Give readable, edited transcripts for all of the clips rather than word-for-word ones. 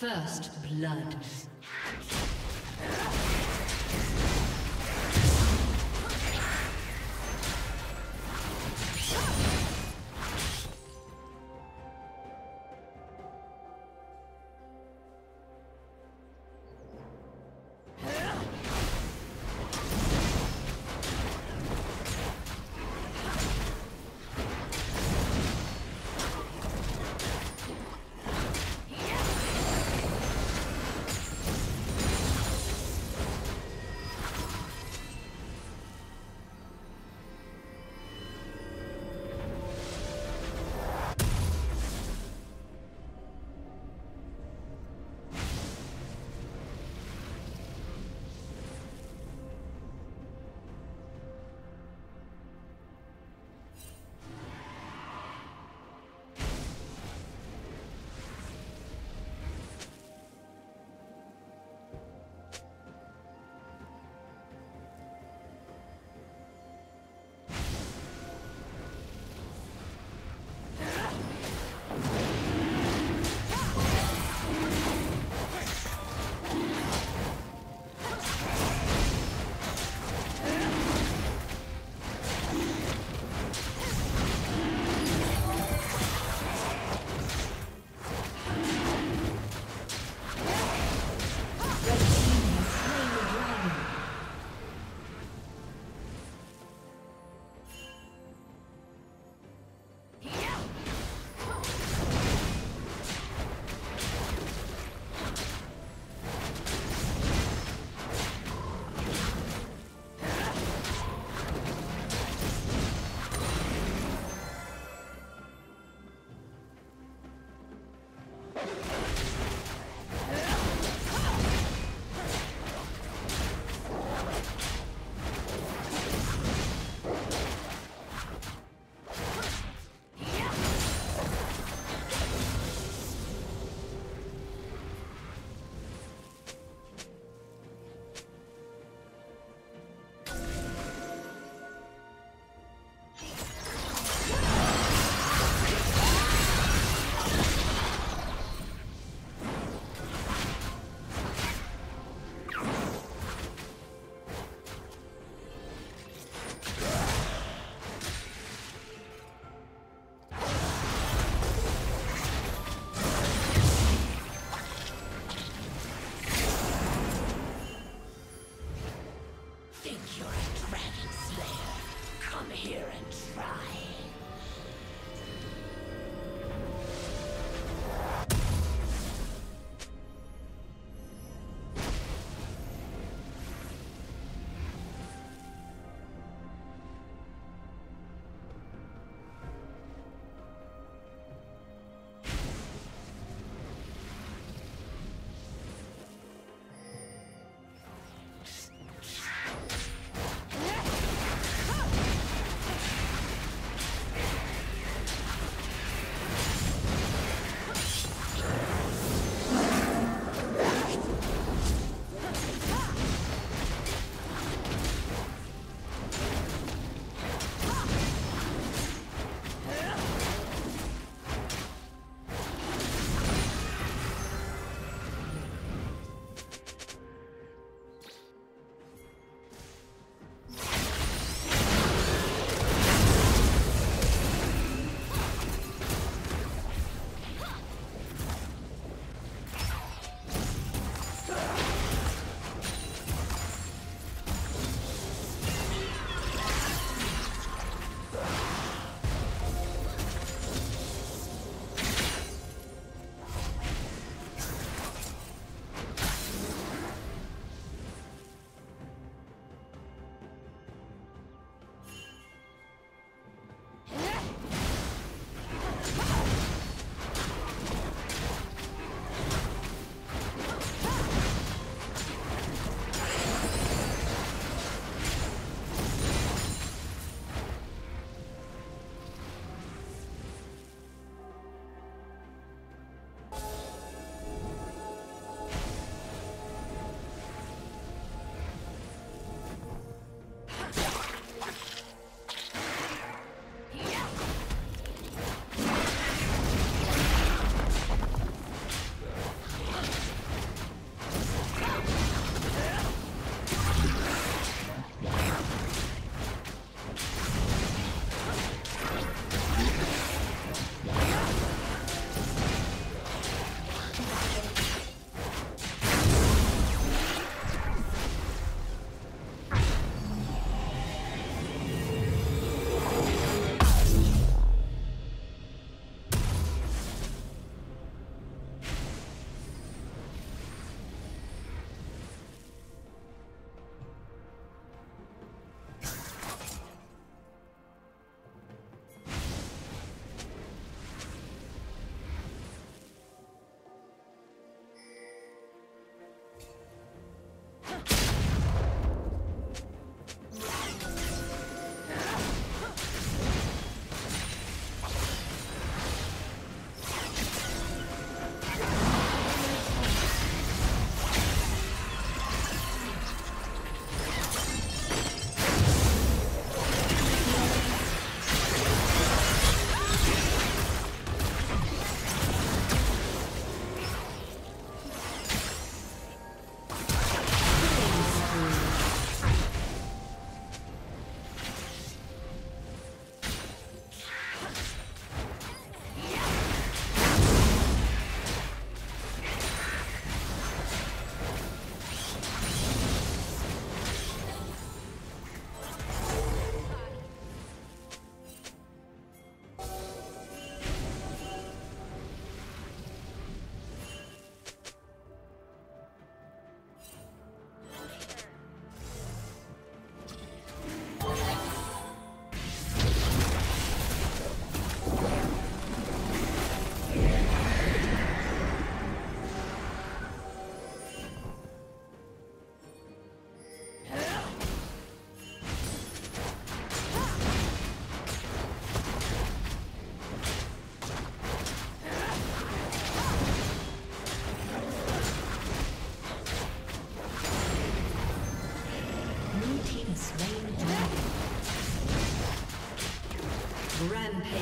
First blood.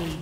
Rampage.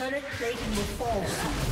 Turret plating will fall soon.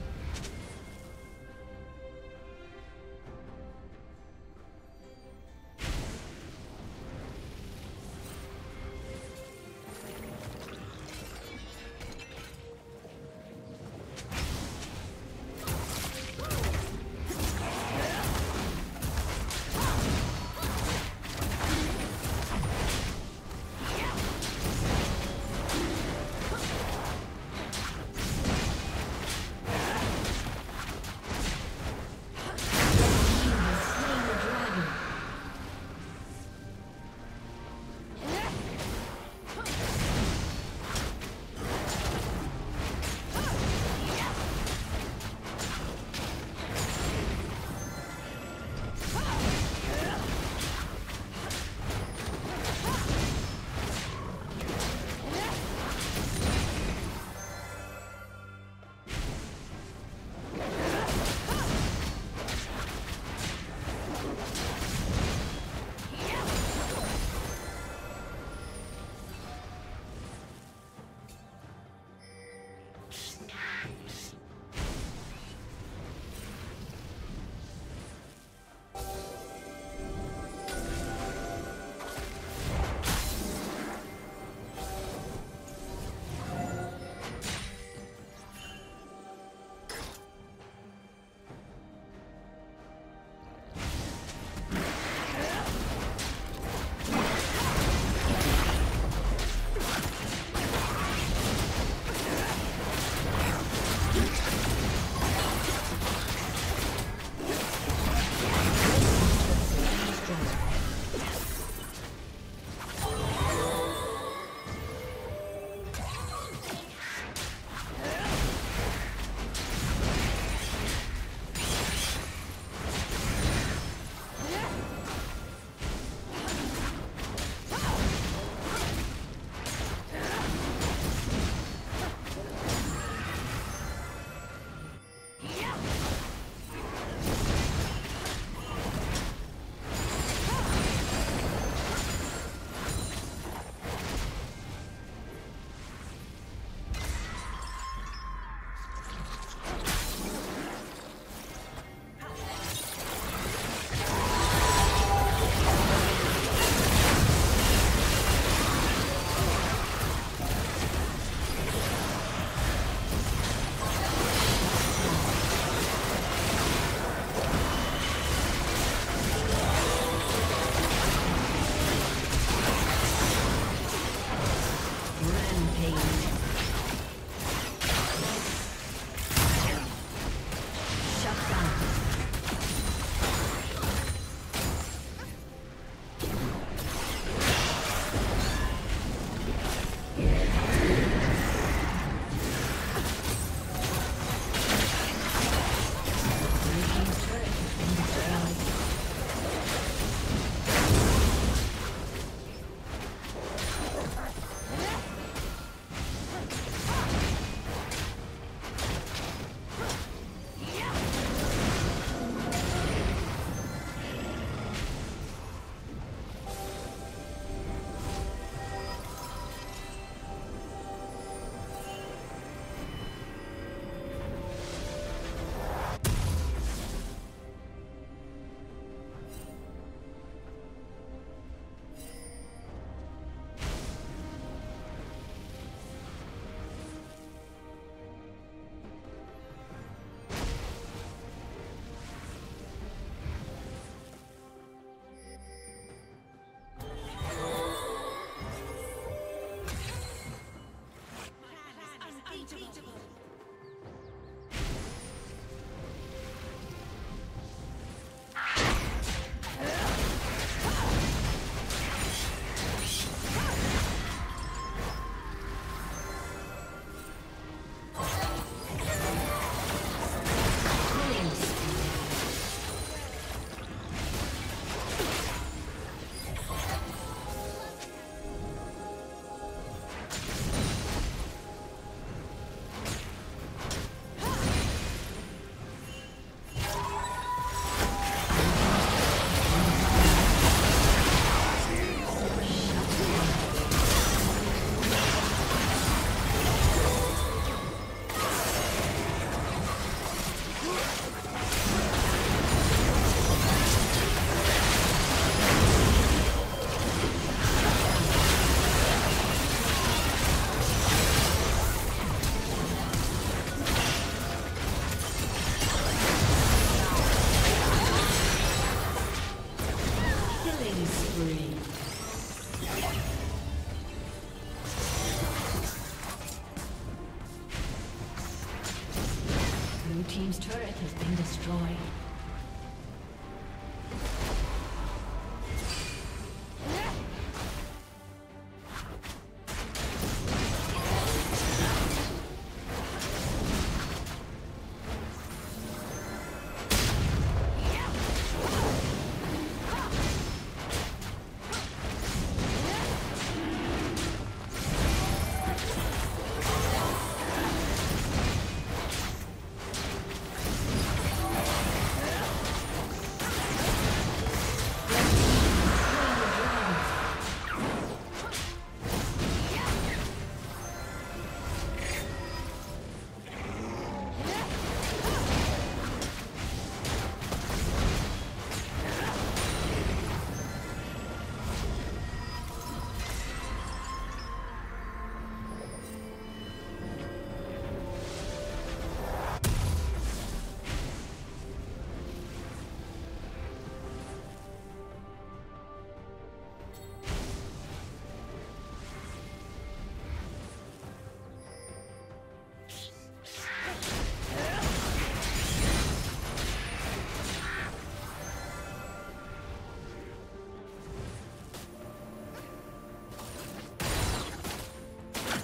Blue team's turret has been destroyed.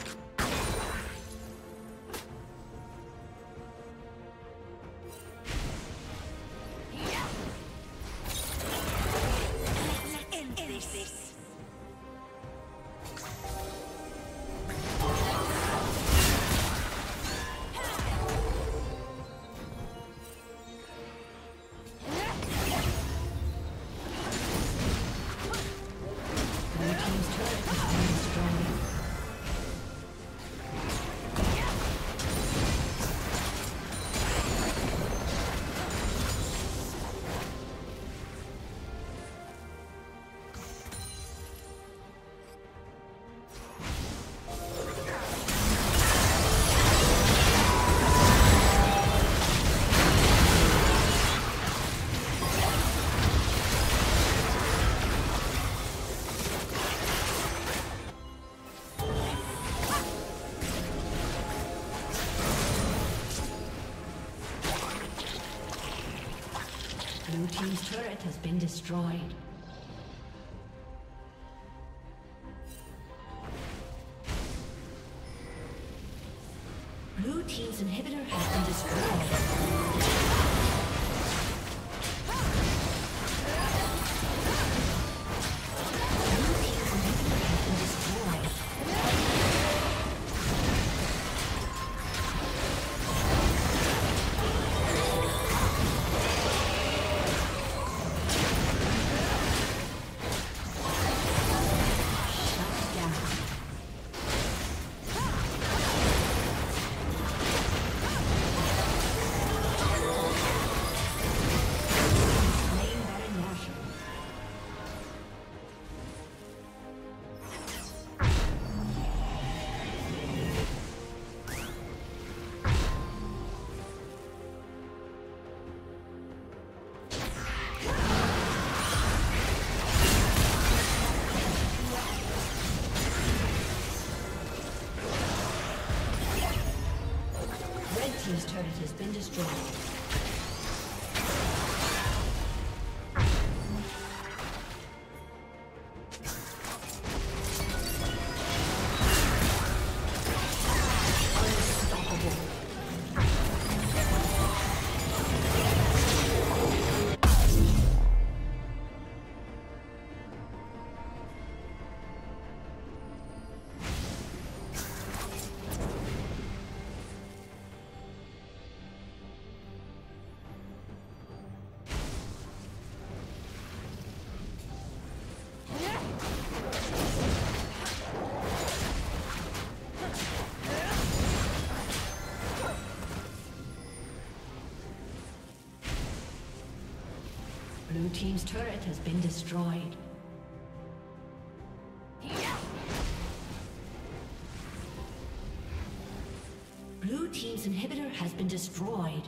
Blue team's turret has been destroyed. Blue team's inhibitor has been destroyed. His turret has been destroyed. Blue team's turret has been destroyed. Blue team's inhibitor has been destroyed.